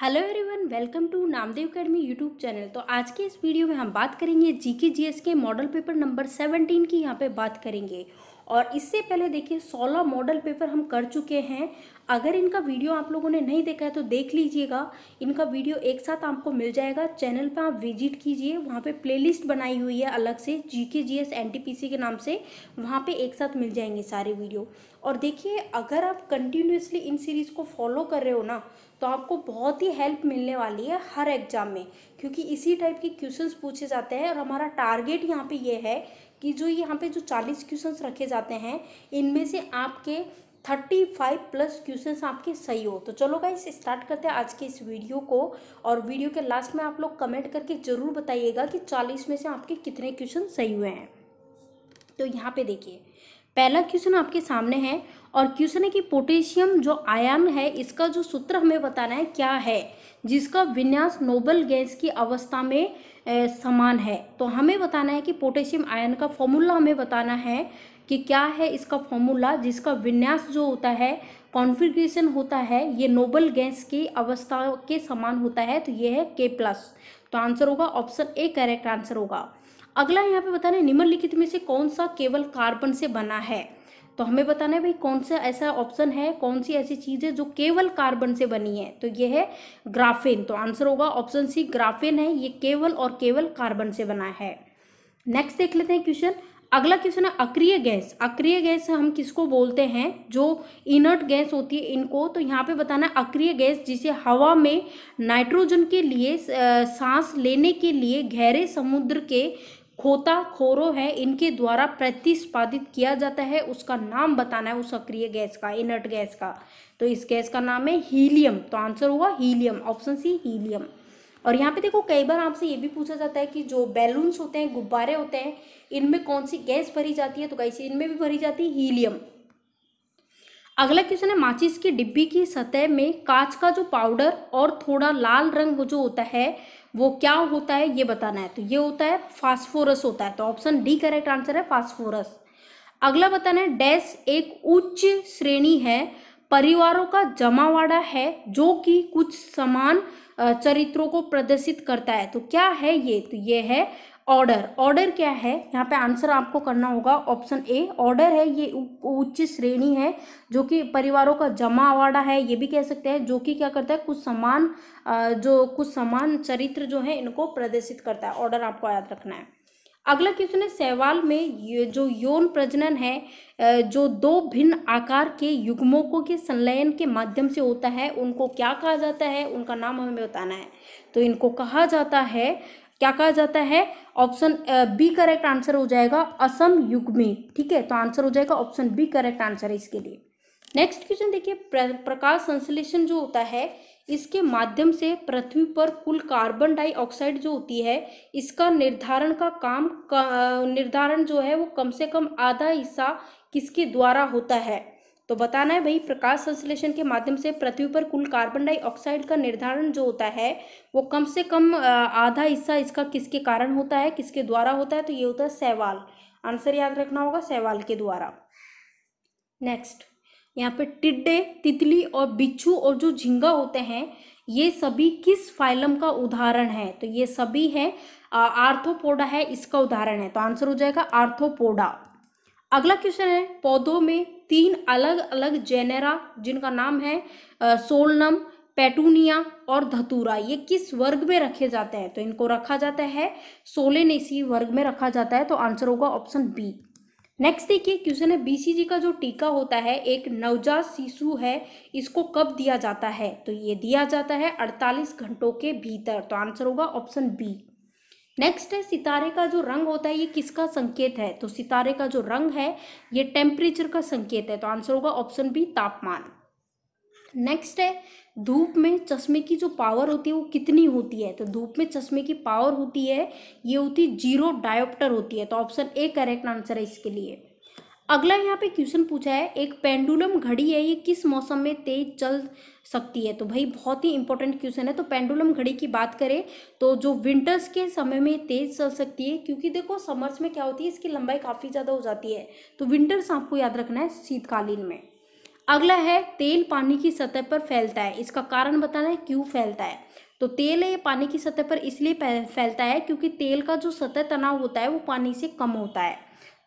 Hello everyone, welcome to Namdev academy YouTube channel. तो आज के इस वीडियो में हम बात करेंगे जीके जीएस के मॉडल पेपर नंबर 17 की यहाँ पे बात करेंगे। और इससे पहले देखिए 16 मॉडल पेपर हम कर चुके हैं। अगर इनका वीडियो आप लोगों ने नहीं देखा है तो देख लीजिएगा, इनका वीडियो एक साथ आपको मिल जाएगा। चैनल पर आप विजिट कीजिए, वहाँ पे प्लेलिस्ट बनाई हुई है अलग से जीके जीएस एनटीपीसी के नाम से, वहाँ पे एक साथ मिल जाएंगे सारे वीडियो। और देखिए अगर आप कंटिन्यूसली इन सीरीज़ को फॉलो कर रहे हो ना तो आपको बहुत ही हेल्प मिलने वाली है हर एग्ज़ाम में, क्योंकि इसी टाइप के क्वेश्चंस पूछे जाते हैं। और हमारा टारगेट यहाँ पे ये है कि जो यहाँ पे जो 40 क्वेश्चंस रखे जाते हैं इनमें से आपके 35+ क्वेश्चंस आपके सही हो। तो चलो गाइस स्टार्ट करते हैं आज के इस वीडियो को। और वीडियो के लास्ट में आप लोग कमेंट करके ज़रूर बताइएगा कि 40 में से आपके कितने क्वेश्चन सही हुए हैं। तो यहाँ पर देखिए पहला क्वेश्चन आपके सामने है और क्वेश्चन है कि पोटेशियम जो आयन है इसका जो सूत्र हमें बताना है क्या है, जिसका विन्यास नोबल गैस की अवस्था में समान है। तो हमें बताना है कि पोटेशियम आयन का फॉर्मूला हमें बताना है कि क्या है इसका फॉर्मूला, जिसका विन्यास जो होता है कॉन्फिग्रेशन होता है ये नोबल गैस की अवस्था के समान होता है। तो ये है K+। तो आंसर होगा ऑप्शन ए करेक्ट आंसर होगा। अगला यहाँ पे बताना है निम्नलिखित में से कौन सा केवल कार्बन से बना है। तो हमें बताना है भाई कौन सा ऐसा ऑप्शन है, कौन सी ऐसी चीज़ है जो केवल कार्बन से बनी है। तो ये है ग्राफीन। तो आंसर होगा ऑप्शन सी ग्राफीन है, ये केवल और केवल कार्बन से बना है। नेक्स्ट देख लेते हैं क्वेश्चन। अगला क्वेश्चन है अक्रिय गैस। अक्रिय गैस हम किसको बोलते हैं, जो इनर्ट गैस होती है इनको। तो यहाँ पे बताना है अक्रिय गैस जिसे हवा में नाइट्रोजन के लिए सांस लेने के लिए गहरे समुद्र के खोता खोरो है इनके द्वारा प्रतिस्पादित किया जाता है, उसका नाम बताना है उस अक्रिय गैस का, इनर्ट गैस का। तो इस गैस का नाम है हीलियम। तो आंसर होगा हीलियम, ऑप्शन सी हीलियम। और यहाँ पे देखो कई बार आपसे ये भी पूछा जाता है कि जो बैलून्स होते हैं, गुब्बारे होते हैं, इनमें कौन सी गैस भरी जाती है। तो गाइस इनमें भी भरी जाती है हीलियम। अगला क्वेश्चन है माचिस की डिब्बी की सतह में कांच का जो पाउडर और थोड़ा लाल रंग जो होता है वो क्या होता है ये बताना है। तो ये होता है फास्फोरस होता है। तो ऑप्शन डी करेक्ट आंसर है फास्फोरस। अगला बताना है डैश एक उच्च श्रेणी है परिवारों का जमावाड़ा है जो कि कुछ समान चरित्रों को प्रदर्शित करता है। तो क्या है ये, तो ये है ऑर्डर। ऑर्डर क्या है, यहाँ पे आंसर आपको करना होगा ऑप्शन ए ऑर्डर है। ये उच्च श्रेणी है जो कि परिवारों का जमावाड़ा है, ये भी कह सकते हैं, जो कि क्या करता है कुछ समान चरित्र जो है इनको प्रदर्शित करता है। ऑर्डर आपको याद रखना है। अगला क्वेश्चन है शैवाल में जो यौन प्रजनन है जो दो भिन्न आकार के युग्मकों के संलयन के माध्यम से होता है उनको क्या कहा जाता है, उनका नाम हमें बताना है। तो इनको कहा जाता है, क्या कहा जाता है, ऑप्शन बी करेक्ट आंसर हो जाएगा असम युग्मी। ठीक है, तो आंसर हो जाएगा ऑप्शन बी करेक्ट आंसर है इसके लिए। नेक्स्ट क्वेश्चन देखिए प्रकाश संश्लेषण जो होता है इसके माध्यम से पृथ्वी पर कुल कार्बन डाइऑक्साइड जो होती है इसका निर्धारण का काम निर्धारण जो है वो कम से कम आधा हिस्सा किसके द्वारा होता है। तो बताना है भाई प्रकाश संश्लेषण के माध्यम से पृथ्वी पर कुल कार्बन डाइऑक्साइड का निर्धारण जो होता है वो कम से कम आधा हिस्सा इसका किसके कारण होता है, किसके द्वारा होता है। तो ये होता है शैवाल। आंसर याद रखना होगा शैवाल के द्वारा। नेक्स्ट यहाँ पे टिड्डे, तितली और बिच्छू और जो झींगा होते हैं ये सभी किस फाइलम का उदाहरण है। तो ये सभी है आर्थ्रोपोडा है इसका उदाहरण है। तो आंसर हो जाएगा आर्थ्रोपोडा। अगला क्वेश्चन है पौधों में 3 अलग अलग जेनेरा जिनका नाम है सोलनम, पेटूनिया और धतूरा, ये किस वर्ग में रखे जाते हैं। तो इनको रखा जाता है सोलेनेसी वर्ग में रखा जाता है। तो आंसर होगा ऑप्शन बी। नेक्स्ट देखिए क्वेश्चन है BCG का जो टीका होता है एक नवजात शिशु है इसको कब दिया जाता है। तो ये दिया जाता है 48 घंटों के भीतर। तो आंसर होगा ऑप्शन बी। नेक्स्ट है सितारे का जो रंग होता है ये किसका संकेत है। तो सितारे का जो रंग है ये टेम्परेचर का संकेत है। तो आंसर होगा ऑप्शन बी तापमान। नेक्स्ट है धूप में चश्मे की जो पावर होती है वो कितनी होती है। तो धूप में चश्मे की पावर होती है ये होती है 0 डायोप्टर होती है। तो ऑप्शन ए करेक्ट आंसर है इसके लिए। अगला यहाँ पे क्वेश्चन पूछा है एक पेंडुलम घड़ी है ये किस मौसम में तेज चल सकती है। तो भाई बहुत ही इंपॉर्टेंट क्वेश्चन है। तो पेंडुलम घड़ी की बात करें तो जो विंटर्स के समय में तेज चल सकती है, क्योंकि देखो समर्स में क्या होती है इसकी लंबाई काफ़ी ज़्यादा हो जाती है। तो विंटर्स आपको याद रखना है शीतकालीन में। अगला है तेल पानी की सतह पर फैलता है। इसका कारण बताना है क्यों फैलता है। तो तेल है पानी की सतह पर इसलिए फैलता है क्योंकि तेल का जो सतह तनाव होता है वो पानी से कम होता है।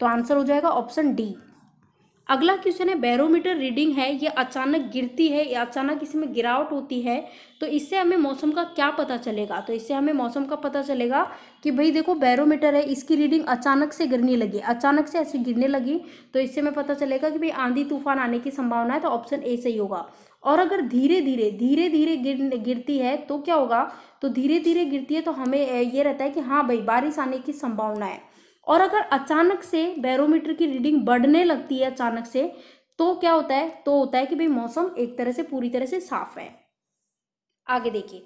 तो आंसर हो जाएगा ऑप्शन डी। अगला क्वेश्चन है बैरोमीटर रीडिंग है ये अचानक गिरती है या अचानक इसमें गिरावट होती है, तो इससे हमें मौसम का क्या पता चलेगा। तो इससे हमें मौसम का पता चलेगा कि भाई देखो बैरोमीटर है इसकी रीडिंग अचानक से गिरने लगी, अचानक से ऐसे गिरने लगी, तो इससे हमें पता चलेगा कि भाई आंधी तूफान आने की संभावना है। तो ऑप्शन ए सही होगा। और अगर धीरे धीरे गिरती है तो क्या होगा। तो धीरे धीरे गिरती है तो हमें ये रहता है कि हाँ भाई बारिश आने की संभावना है। और अगर अचानक से बैरोमीटर की रीडिंग बढ़ने लगती है अचानक से, तो क्या होता है। तो होता है कि भाई मौसम एक तरह से पूरी तरह से साफ है। आगे देखिए,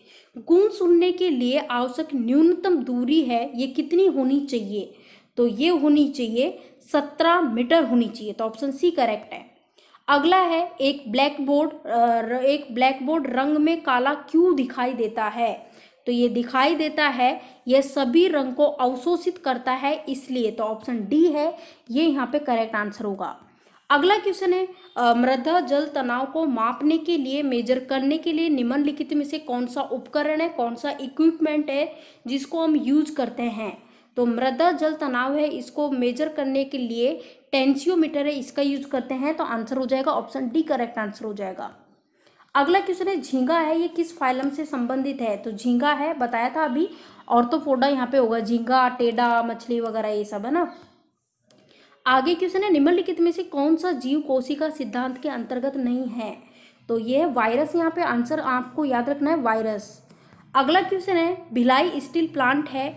गूंज सुनने के लिए आवश्यक न्यूनतम दूरी है ये कितनी होनी चाहिए। तो ये होनी चाहिए 17 मीटर होनी चाहिए। तो ऑप्शन सी करेक्ट है। अगला है एक ब्लैक बोर्ड रंग में काला क्यों दिखाई देता है। तो ये दिखाई देता है यह सभी रंग को अवशोषित करता है इसलिए। तो ऑप्शन डी है ये यहाँ पे करेक्ट आंसर होगा। अगला क्वेश्चन है मृदा जल तनाव को मापने के लिए मेजर करने के लिए निम्नलिखित में से कौन सा उपकरण है, कौन सा इक्विपमेंट है जिसको हम यूज करते हैं। तो मृदा जल तनाव है इसको मेजर करने के लिए टेंसियोमीटर है इसका यूज करते हैं। तो आंसर हो जाएगा ऑप्शन डी करेक्ट आंसर हो जाएगा। अगला क्वेश्चन है झींगा है ये किस फाइलम से संबंधित है। तो झींगा है बताया था अभी, और तो फोड़ा यहाँ पे होगा झींगा टेढ़ा मछली वगैरह ये सब है ना। आगे क्वेश्चन है निम्नलिखित में से कौन सा जीव कोशिका सिद्धांत के अंतर्गत नहीं है। तो ये वायरस यहाँ पे आंसर आपको याद रखना है वायरस। अगला क्वेश्चन है भिलाई स्टील प्लांट है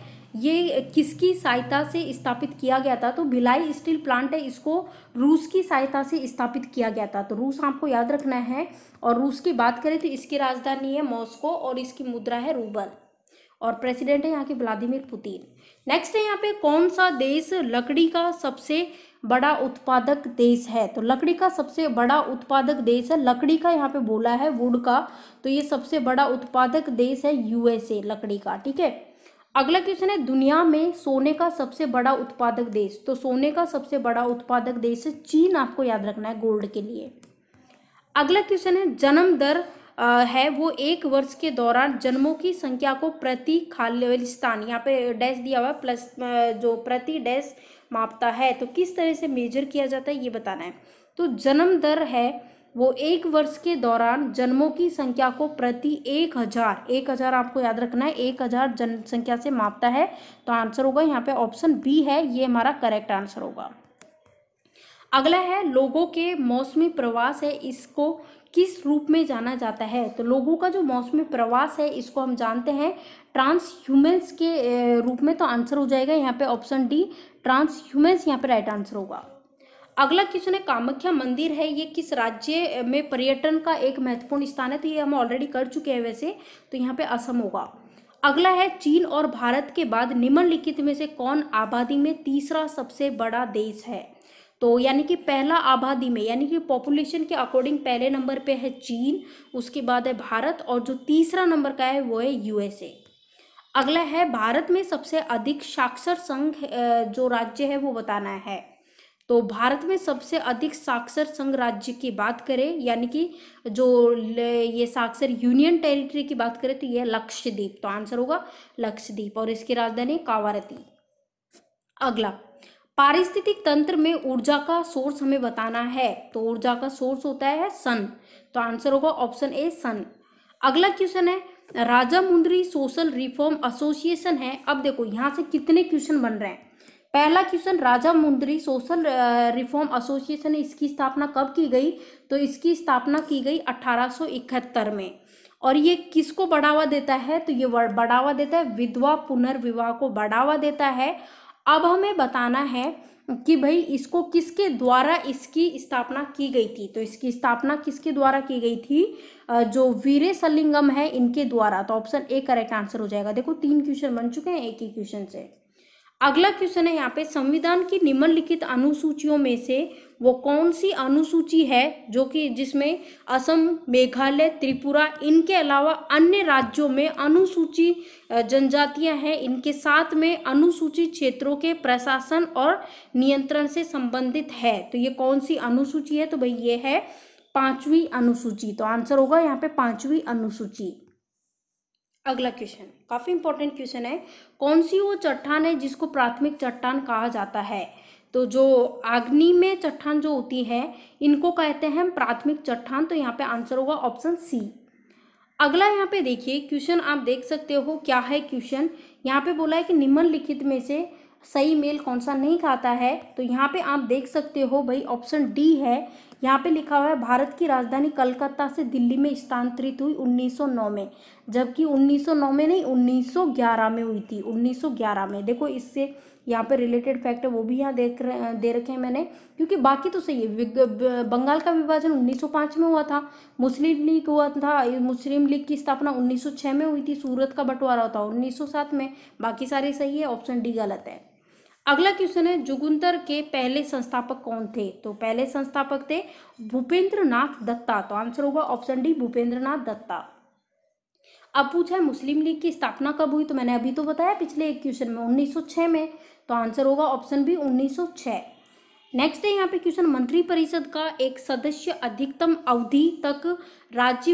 ये किसकी सहायता से स्थापित किया गया था। तो भिलाई स्टील प्लांट है इसको रूस की सहायता से स्थापित किया गया था। तो रूस आपको याद रखना है, और रूस की बात करें तो इसकी राजधानी है मॉस्को और इसकी मुद्रा है रूबल, और प्रेसिडेंट है यहाँ के व्लादिमीर पुतिन। नेक्स्ट है यहाँ पे कौन सा देश लकड़ी का सबसे बड़ा उत्पादक देश है। तो लकड़ी का सबसे बड़ा उत्पादक देश है, लकड़ी का यहाँ पे बोला है वुड का, तो ये सबसे बड़ा उत्पादक देश है यूएसए लकड़ी का, ठीक है। अगला क्वेश्चन है दुनिया में सोने का सबसे बड़ा उत्पादक देश। तो सोने का सबसे बड़ा उत्पादक देश है चीन, आपको याद रखना है गोल्ड के लिए। अगला क्वेश्चन है जन्म दर है वो एक वर्ष के दौरान जन्मों की संख्या को प्रति खालिस्तान यहाँ पे डैश दिया हुआ प्लस जो प्रति डैश मापता है, तो किस तरह से मेजर किया जाता है ये बताना है। तो जन्म दर है वो एक वर्ष के दौरान जन्मों की संख्या को प्रति 1000 आपको याद रखना है 1000 जनसंख्या से मापता है। तो आंसर होगा यहाँ पे ऑप्शन बी है ये हमारा करेक्ट आंसर होगा। अगला है लोगों के मौसमी प्रवास है इसको किस रूप में जाना जाता है। तो लोगों का जो मौसमी प्रवास है इसको हम जानते हैं ट्रांसह्यूमेंस के रूप में। तो आंसर हो जाएगा यहाँ पे ऑप्शन डी ट्रांसह्यूमेंस यहाँ पे राइट आंसर होगा। अगला क्वेश्चन है कामाख्या मंदिर है ये किस राज्य में पर्यटन का एक महत्वपूर्ण स्थान है। तो ये हम ऑलरेडी कर चुके हैं वैसे, तो यहाँ पे असम होगा। अगला है चीन और भारत के बाद निम्नलिखित में से कौन आबादी में तीसरा सबसे बड़ा देश है। तो यानी कि पहला आबादी में यानी कि पॉपुलेशन के अकॉर्डिंग पहले नंबर पे है चीन, उसके बाद है भारत, और जो तीसरा नंबर का है वो है यूएसए। अगला है भारत में सबसे अधिक साक्षर संघ जो राज्य है वो बताना है। तो भारत में सबसे अधिक साक्षर संघ राज्य की बात करें यानी कि जो ये साक्षर यूनियन टेरिटरी की बात करें तो ये लक्षद्वीप। तो आंसर होगा लक्षद्वीप और इसकी राजधानी कावारती। अगला पारिस्थितिक तंत्र में ऊर्जा का सोर्स हमें बताना है। तो ऊर्जा का सोर्स होता है सन। तो आंसर होगा ऑप्शन ए सन। अगला क्वेश्चन है राजामुंद्री सोशल रिफॉर्म एसोसिएशन है। अब देखो यहाँ से कितने क्वेश्चन बन रहे हैं। पहला question Rajahmundry social reform association इसकी स्थापना कब की गई। तो इसकी स्थापना की गई 1871 में, और ये किसको बढ़ावा देता है। तो ये बढ़ावा देता है विधवा पुनर्विवाह को बढ़ावा देता है। अब हमें बताना है कि भाई इसको किसके द्वारा इसकी स्थापना की गई थी। तो इसकी स्थापना किसके द्वारा की गई थी, जो वीरेसलिंगम है इनके द्वारा। तो ऑप्शन ए करेक्ट आंसर हो जाएगा। देखो 3 क्वेश्चन बन चुके हैं एक ही क्वेश्चन से। अगला क्वेश्चन है यहाँ पे संविधान की निम्नलिखित अनुसूचियों में से वो कौन सी अनुसूची है जो कि जिसमें असम मेघालय त्रिपुरा इनके अलावा अन्य राज्यों में अनुसूची जनजातियां हैं, इनके साथ में अनुसूचित क्षेत्रों के प्रशासन और नियंत्रण से संबंधित है। तो ये कौन सी अनुसूची है। तो भाई ये है पांचवी अनुसूची। तो आंसर होगा यहाँ पे पांचवी अनुसूची। अगला क्वेश्चन काफी इंपॉर्टेंट क्वेश्चन है। कौन सी वो चट्टान है जिसको प्राथमिक चट्टान कहा जाता है? तो जो आग्नेय चट्टान जो होती है इनको कहते हैं प्राथमिक चट्टान। तो यहाँ पे आंसर होगा ऑप्शन सी। अगला यहाँ पे देखिए क्वेश्चन आप देख सकते हो क्या है क्वेश्चन। यहाँ पे बोला है कि निम्नलिखित में से सही मेल कौन सा नहीं खाता है। तो यहाँ पे आप देख सकते हो भाई ऑप्शन डी है। यहाँ पे लिखा हुआ है भारत की राजधानी कलकत्ता से दिल्ली में स्थानांतरित हुई 1909 में, जबकि 1909 में नहीं 1911 में हुई थी। 1911 में देखो इससे यहाँ पे रिलेटेड फैक्ट वो भी यहाँ दे रखे हैं मैंने, क्योंकि बाकी तो सही है। बंगाल का विभाजन 1905 में हुआ था, मुस्लिम लीग हुआ था, मुस्लिम लीग की स्थापना 1906 में हुई थी, सूरत का बंटवारा था 1907 में। बाकी सारे सही है, ऑप्शन डी गलत है। अगला क्वेश्चन है जुगंतर के पहले संस्थापक कौन थे? तो पहले संस्थापक थे भूपेंद्र नाथ दत्ता। तो आंसर होगा ऑप्शन डी भूपेंद्र नाथ दत्ता। अब पूछा है मुस्लिम लीग की स्थापना कब हुई? तो मैंने अभी तो बताया पिछले एक क्वेश्चन में 1906 में। तो आंसर होगा ऑप्शन बी 1906। नेक्स्ट है यहाँ पे क्वेश्चन मंत्रिपरिषद का एक सदस्य अधिकतम अवधि तक राज्य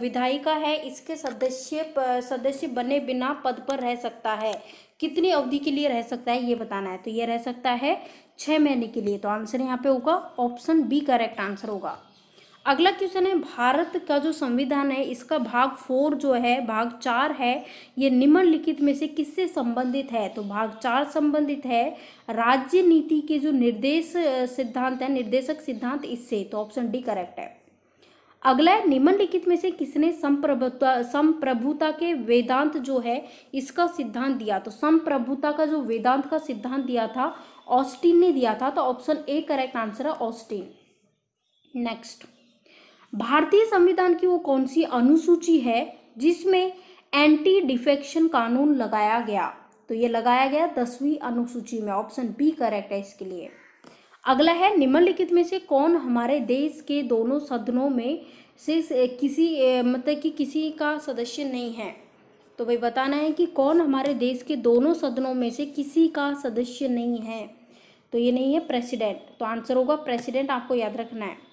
विधायिका है, इसके सदस्य बने बिना पद पर रह सकता है। कितनी अवधि के लिए रह सकता है ये बताना है। तो ये रह सकता है 6 महीने के लिए। तो आंसर यहाँ पे होगा ऑप्शन बी करेक्ट आंसर होगा। अगला क्वेश्चन है भारत का जो संविधान है इसका भाग 4 जो है भाग 4 है, ये निम्नलिखित में से किससे संबंधित है? तो भाग 4 संबंधित है राज्य नीति के जो निर्देश सिद्धांत है, निर्देशक सिद्धांत, इससे। तो ऑप्शन डी करेक्ट है। अगला है निम्नलिखित में से किसने संप्रभुता के वेदांत जो है इसका सिद्धांत दिया? तो संप्रभुता का जो वेदांत का सिद्धांत दिया था ऑस्टिन ने दिया था। तो ऑप्शन ए करेक्ट आंसर है ऑस्टिन। नेक्स्ट भारतीय संविधान की वो कौन सी अनुसूची है जिसमें एंटी डिफेक्शन कानून लगाया गया? तो ये लगाया गया 10वीं अनुसूची में। ऑप्शन बी करेक्ट है इसके लिए। अगला है निम्नलिखित में से कौन हमारे देश के दोनों सदनों में से किसी मतलब कि किसी का सदस्य नहीं है? तो भाई बताना है कि कौन हमारे देश के दोनों सदनों में से किसी का सदस्य नहीं है। तो ये नहीं है प्रेसिडेंट। तो आंसर होगा प्रेसिडेंट, आपको याद रखना है।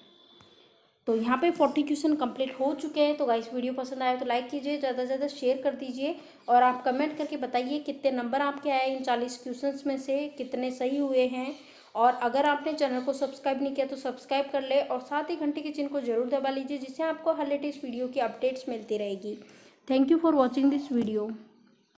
तो यहाँ पे 40 क्वेश्चन कंप्लीट हो चुके हैं। तो गाइस वीडियो पसंद आया तो लाइक कीजिए, ज़्यादा से ज़्यादा शेयर कर दीजिए, और आप कमेंट करके बताइए कितने नंबर आपके आए इन 40 क्वेश्चंस में से, कितने सही हुए हैं। और अगर आपने चैनल को सब्सक्राइब नहीं किया तो सब्सक्राइब कर ले, और साथ ही घंटे के चिन्ह को जरूर दबा लीजिए, जिससे आपको हर लेटेस्ट वीडियो की अपडेट्स मिलती रहेगी। Thank you for watching this video.